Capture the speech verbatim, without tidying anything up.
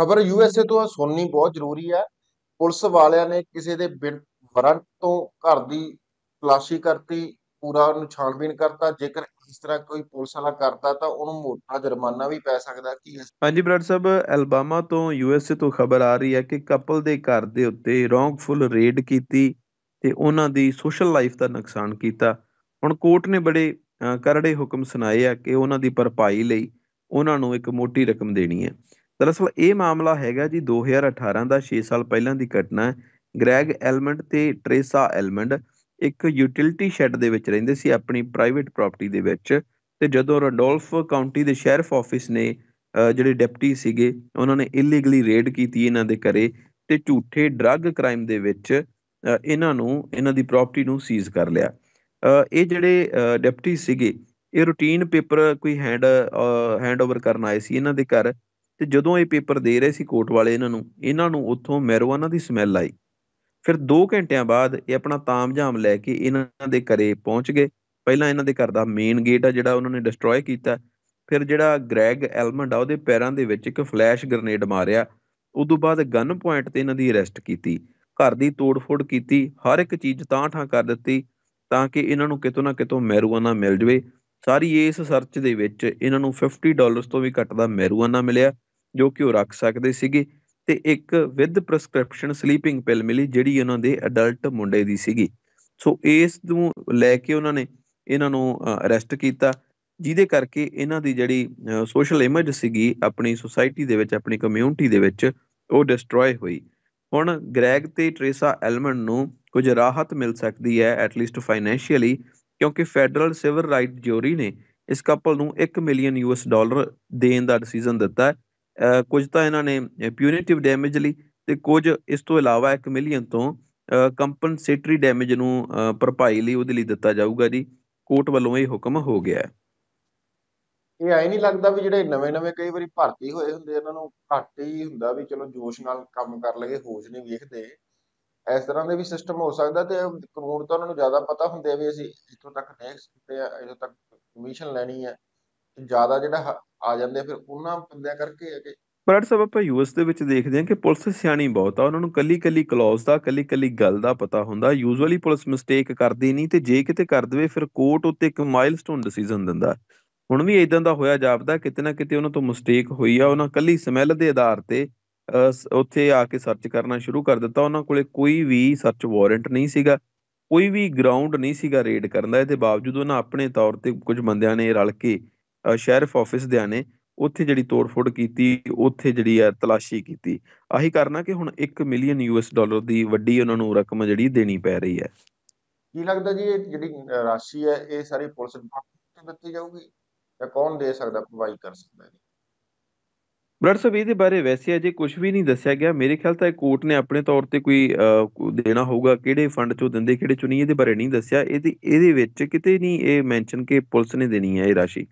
खबर यूएसए तो सुननी बहुत जरूरी है। पुलिस वालिया ने किसी के बिन वारंट तो घर की तलाशी करती, पूरा छानबीन करता। जेकर इस तरह कोई पुलिस वाला करता तो उन्हें मोटा जुर्माना भी पै सकता। हाँ जी ब्रदर साहब, अलबामा तो यूएसए तो खबर आ रही है कि कपल के घर के उत्ते रॉन्गफुल रेड की, उन्हां दी सोशल लाइफ का नुकसान किया। हुण कोर्ट ने बड़े करड़े हुक्म सुनाए है कि उन्हां दी भरपाई लई उन्हां नूं एक मोटी रकम देनी है। दरअसल ये मामला हैगा जी दो हज़ार अठारह का, छे साल पहलां दी घटना है। ग्रैग एलमंड ते ट्रेसा एलमंड एक यूटिलिटी शैड दे विच रहिंदे सी अपनी प्राइवेट प्रॉपर्टी दे विच, ते जदों रैंडोल्फ काउंटी दे शैरिफ ऑफिस ने जिहड़े डिप्टी सीगे उन्हां ने इलीगली रेड कीती इन्हां दे घरे, ते झूठे ड्रग क्राइम दे विच इन्हां नूं इन्हां दी प्रॉपर्टी नूं सीज कर लिया। ये जिहड़े डिप्टी सीगे ये रूटीन पेपर कोई हैंड हैंड ओवर करन आए सी इन्हां दे घर, ते जदों ये पेपर दे रहे सी कोर्ट वाले इन्हां नूं इन्हां नूं उत्थों मैरोआना दी स्मैल आई। फिर दो घंटिया बाद ये अपना ताम झाम लैके इन्हां दे घरे पहुँच गए। पहला इन्हां दे घर दा मेन गेट आ जिहड़ा उन्होंने डिस्ट्रॉय किया। फिर जिहड़ा ग्रैग एलमंड आ उहदे पैरां दे विच इक फ्लैश ग्रनेड मारिया। उदों बाद गन पॉइंट ते इन्हां दी अरेस्ट की, घर की तोड़ फोड़ की, हर एक चीज़ तां ठां कर दित्ती ताकि इन्हां नूं कितों ना कितों मैरूआना मिल जाए। सारी इस सर्च दे विच इन्हां नूं फिफ्टी डॉलर तो भी घट का मैरूआना मिलिया जो कि वो रख सकदे सीगे, ते एक विद प्रिस्क्रिप्शन स्लीपिंग पिल मिली जिहड़ी उन्हां दे अडल्ट मुंडे दी सीगी। सो इस नूं लैके उन्हां ने इन्हां नूं अरेस्ट कीता, जिहदे करके इन्हां दी जिहड़ी सोशल इमेज सीगी अपनी सोसाइटी दे विच अपनी कम्यूनिटी दे विच वो डिस्ट्रॉय हुई। हुण ग्रैग ते ट्रेसा एलमंड नूं कुछ राहत मिल सकती है एटलीस्ट फाइनैशियली, क्योंकि फैडरल सिविल राइट ज्यूरी ने इस कपल नूं एक मिलियन यूएस डॉलर देण दा डिसीजन दिता है। Uh, कुछ तो इन्होंने प्यूनेटिव डैमेज ली, तो कुछ इस तो इलावा एक मिलियन तो कंपनसेटरी डैमेज नूं भरपाई लई उहदे लई दिता जाऊगा जी। कोर्ट वालों ये हुक्म हो गया है। ये आई नहीं लगता भी जिहड़े नवे नवे कई बार भर्ती होए हुंदे इन्हां नूं घट ही हुंदा भी चलो जोश नाल काम कर लगे, होश नहीं वेखदे, इस तरह का भी सिस्टम हो सकता। तो कानून तो उन्होंने ज्यादा पता हुंदे भी असीं इत्थों तक देख सकते हैं, इत्थों तक कमीशन लैनी है, ज्यादा जिहड़ा आ जाते फिर उन्हां बंदियां करके। पर सब आप यूएस दे विच देखदे हां कि पुलिस सियाणी बहुत आ, उन्हां नूं कली कली क्लॉज का कली कली गल का पता हुंदा। यूजुअली पुलिस मिसटेक करदी नहीं, ते जे किते कर दे फिर कोर्ट उत्ते एक माइलस्टोन डिसीजन दिंदा। हुण भी इदां दा होया जापदा, किते ना किते उन्हां तों मिसटेक होई आ। उन्हां कली स्मैल दे आधार ते उत्थे आके सर्च करना शुरू कर दित्ता। उन्हां कोले कोई भी सर्च वारंट नहीं सीगा, कोई भी ग्राउंड नहीं सीगा रेड करन दा। इहदे बावजूद उन्हां अपने तौर ते कुछ बंदियां ने रल के शैरिफ ऑफिस दियां ने उत्थे जिहड़ी तोड़ फोड़ की, उत्थे जिहड़ी आ तलाशी की। आही करना कि हुण एक मिलियन यूएस डॉलर की वड्डी उन्हां नूं रकम जिहड़ी देनी पै रही है। की लगदा जी जिहड़ी राशि है ये सारी पुलिस डिपार्टमेंट दित्ती जाऊगी या कौन दे सकदा, प्रोवाइड कर सकदा है? ब्रदर साहब इहदे बारे वैसे अजे कुछ भी नहीं दस्सिया गया। मेरे ख्याल तां कोर्ट ने अपने तौर ते कोई देना होगा, किहड़े फंड चों दिंदे किहड़े चों नहीं इहदे बारे नहीं दस्सिया। इहदे इहदे विच किते नहीं ये मैंशन कि पुलिस ने देनी है ये राशि।